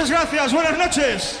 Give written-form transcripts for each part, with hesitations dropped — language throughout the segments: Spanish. Muchas gracias, buenas noches.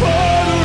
Follow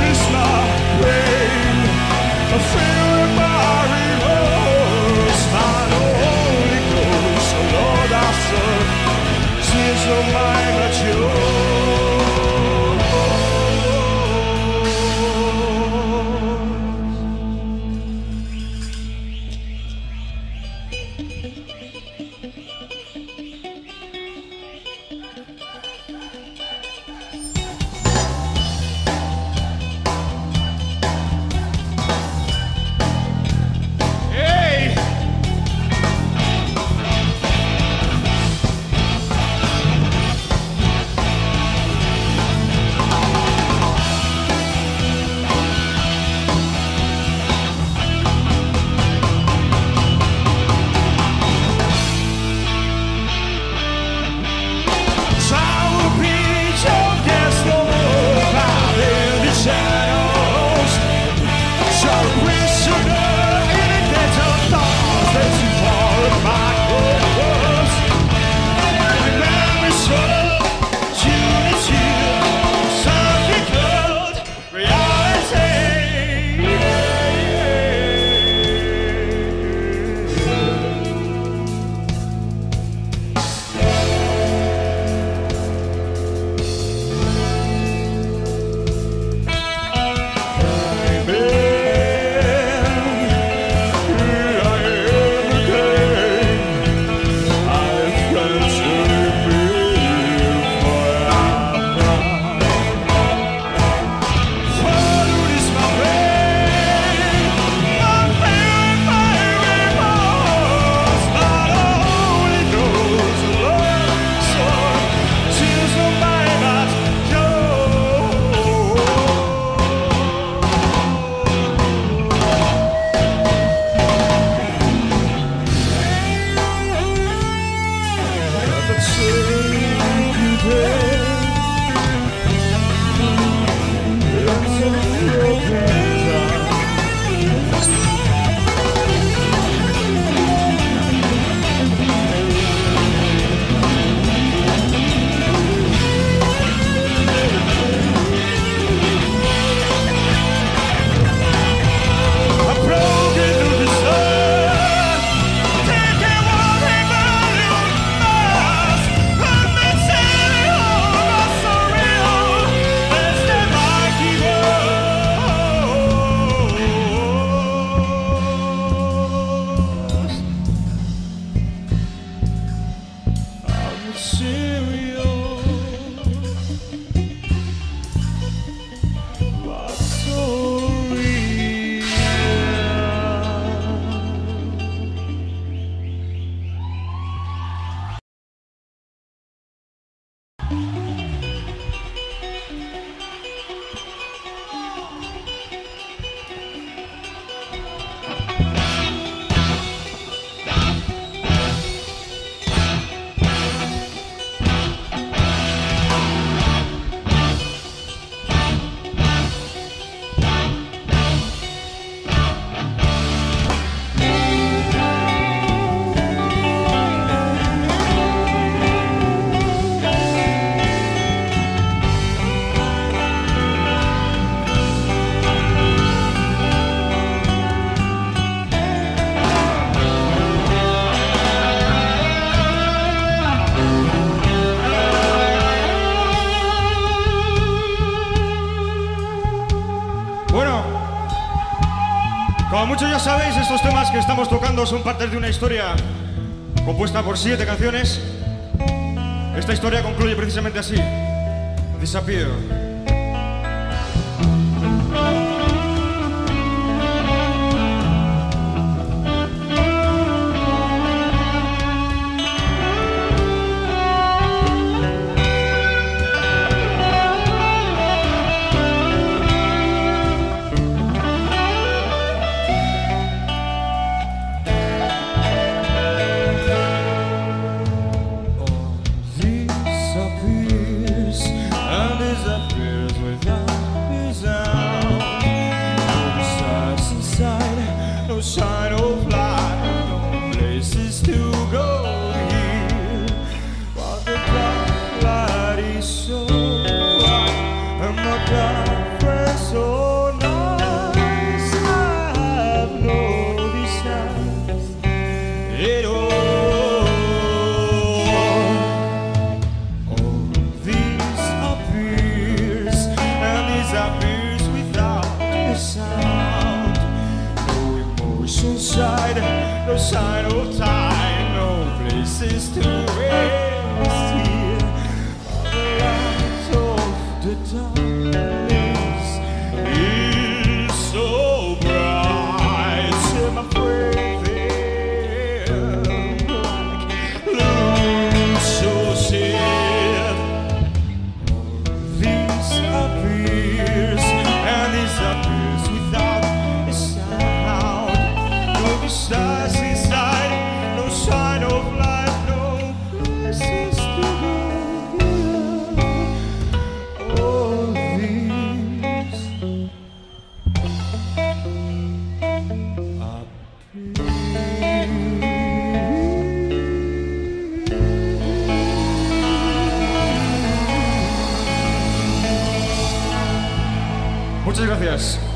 Como muchos ya sabéis, estos temas que estamos tocando son partes de una historia compuesta por 7 canciones. Esta historia concluye precisamente así: Desappear. No sign of time, no places to rest here. All the light of the darkness is so bright. See my friend, look so sad. This appears and disappears without a sound. No besides. Muchas gracias.